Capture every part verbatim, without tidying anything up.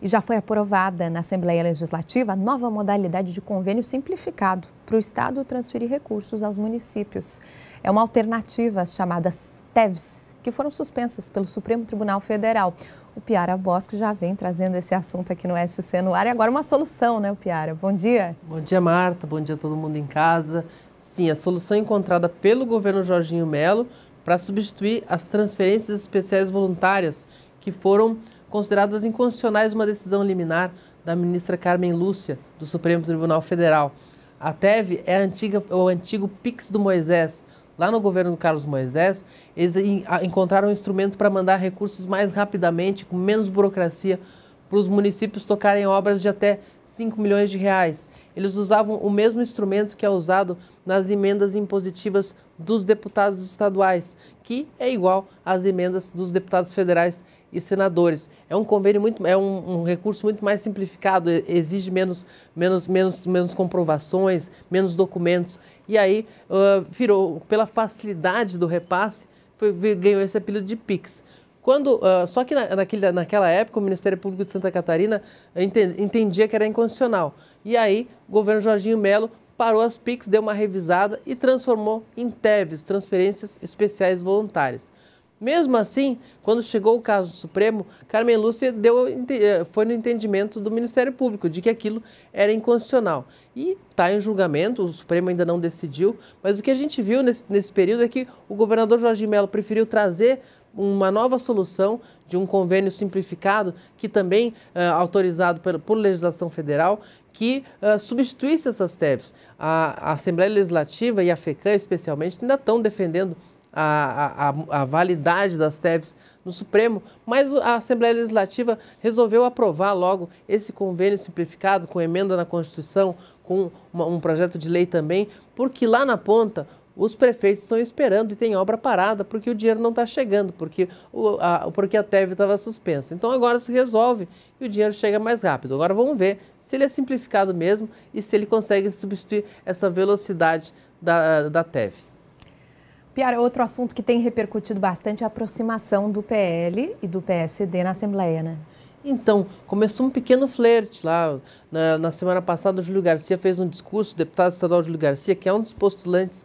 E já foi aprovada na Assembleia Legislativa a nova modalidade de convênio simplificado para o Estado transferir recursos aos municípios. É uma alternativa às chamadas T E Vs, que foram suspensas pelo Supremo Tribunal Federal. O Upiara Boschi já vem trazendo esse assunto aqui no S C no ar e agora uma solução, né, Upiara? Bom dia. Bom dia, Marta. Bom dia a todo mundo em casa. Sim, a solução encontrada pelo governo Jorginho Mello para substituir as transferências especiais voluntárias que foram consideradas inconstitucionais uma decisão liminar da ministra Carmen Lúcia, do Supremo Tribunal Federal. A T E V é a antiga, o antigo Pix do Moisés. Lá no governo do Carlos Moisés, eles encontraram um instrumento para mandar recursos mais rapidamente, com menos burocracia, para os municípios tocarem obras de até cinco milhões de reais. Eles usavam o mesmo instrumento que é usado nas emendas impositivas dos deputados estaduais, que é igual às emendas dos deputados federais e senadores. É um convênio muito, é um, um recurso muito mais simplificado, exige menos, menos, menos, menos comprovações, menos documentos. E aí, uh, virou, pela facilidade do repasse, foi, ganhou esse apelido de P I X. Quando, uh, só que na, naquele, naquela época o Ministério Público de Santa Catarina entendia que era inconstitucional. E aí o governo Jorginho Mello parou as P I Cs, deu uma revisada e transformou em T E Vs, Transferências Especiais Voluntárias. Mesmo assim, quando chegou o caso Supremo, Carmen Lúcia deu, foi no entendimento do Ministério Público de que aquilo era inconstitucional. E está em julgamento, o Supremo ainda não decidiu, mas o que a gente viu nesse, nesse período é que o governador Jorginho Mello preferiu trazer uma nova solução de um convênio simplificado, que também uh, autorizado por, por legislação federal, que uh, substituísse essas T E Vs. A, a Assembleia Legislativa e a FECAM, especialmente, ainda estão defendendo a, a, a validade das T E Vs no Supremo, mas a Assembleia Legislativa resolveu aprovar logo esse convênio simplificado, com emenda na Constituição, com uma, um projeto de lei também, porque lá na ponta, os prefeitos estão esperando e tem obra parada porque o dinheiro não está chegando, porque, o, a, porque a T E V estava suspensa. Então agora se resolve e o dinheiro chega mais rápido. Agora vamos ver se ele é simplificado mesmo e se ele consegue substituir essa velocidade da, da T E V. Piara, outro assunto que tem repercutido bastante é a aproximação do P L e do P S D na Assembleia, né? Então, começou um pequeno flerte lá. Na, na semana passada o Júlio Garcia fez um discurso, o deputado estadual Júlio Garcia, que é um dos postulantes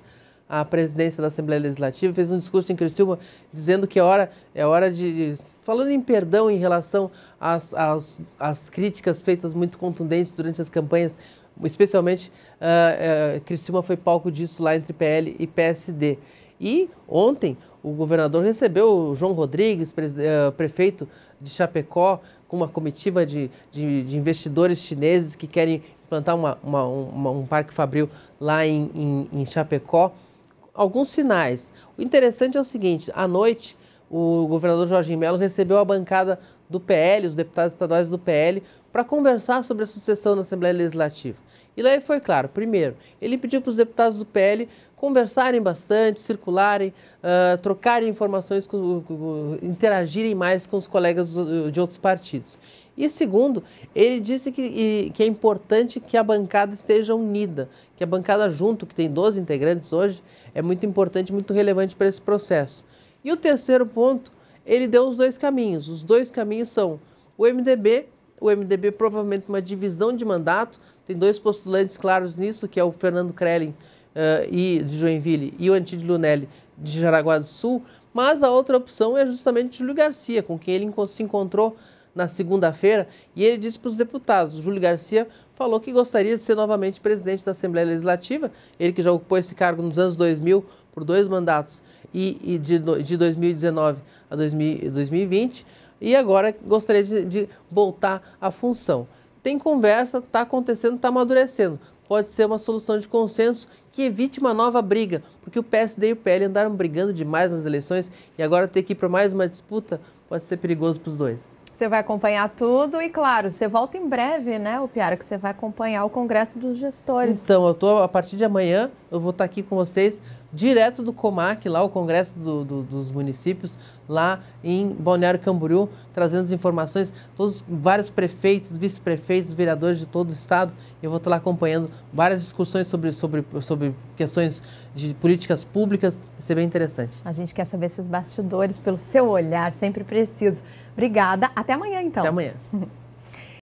a presidência da Assembleia Legislativa, fez um discurso em Criciúma dizendo que é hora, é hora de... falando em perdão em relação às, às, às críticas feitas muito contundentes durante as campanhas, especialmente uh, uh, Criciúma foi palco disso lá entre P L e P S D. E ontem o governador recebeu o João Rodrigues, pre, uh, prefeito de Chapecó, com uma comitiva de, de, de investidores chineses que querem implantar uma, uma, uma, um parque fabril lá em, em, em Chapecó. Alguns sinais. O interessante é o seguinte, à noite o governador Jorginho Mello recebeu a bancada do P L, os deputados estaduais do P L, para conversar sobre a sucessão na Assembleia Legislativa. E lá foi claro, primeiro, ele pediu para os deputados do P L conversarem bastante, circularem, uh, trocarem informações, com, com, interagirem mais com os colegas de outros partidos. E segundo, ele disse que, que é importante que a bancada esteja unida, que a bancada junto, que tem doze integrantes hoje, é muito importante, muito relevante para esse processo. E o terceiro ponto, ele deu os dois caminhos. Os dois caminhos são o M D B, o M D B provavelmente uma divisão de mandato, tem dois postulantes claros nisso, que é o Fernando Krelin uh, e, de Joinville e o Antídio Lunelli de Jaraguá do Sul, mas a outra opção é justamente Júlio Garcia, com quem ele se encontrou na segunda-feira, e ele disse para os deputados, o Júlio Garcia falou que gostaria de ser novamente presidente da Assembleia Legislativa, ele que já ocupou esse cargo nos anos dois mil por dois mandatos, e, e de, de dois mil e dezenove a dois mil e vinte, e agora gostaria de, de voltar à função. Tem conversa, está acontecendo, está amadurecendo. Pode ser uma solução de consenso que evite uma nova briga, porque o P S D e o P L andaram brigando demais nas eleições e agora ter que ir para mais uma disputa pode ser perigoso para os dois. Você vai acompanhar tudo e, claro, você volta em breve, né, Upiara, que você vai acompanhar o Congresso dos Gestores. Então, eu tô, a partir de amanhã, eu vou estar aqui com vocês, direto do COMAC, lá o Congresso do, do, dos Municípios, lá em Balneário Camboriú, trazendo as informações, todos, vários prefeitos, vice-prefeitos, vereadores de todo o Estado. Eu vou estar lá acompanhando várias discussões sobre, sobre, sobre questões de políticas públicas, vai ser bem interessante. A gente quer saber esses bastidores pelo seu olhar, sempre preciso. Obrigada, até amanhã então. Até amanhã.